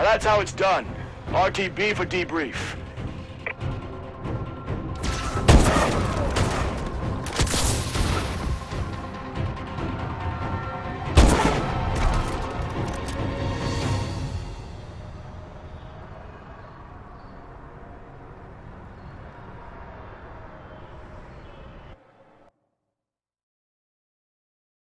Now that's how it's done. RTB for debrief.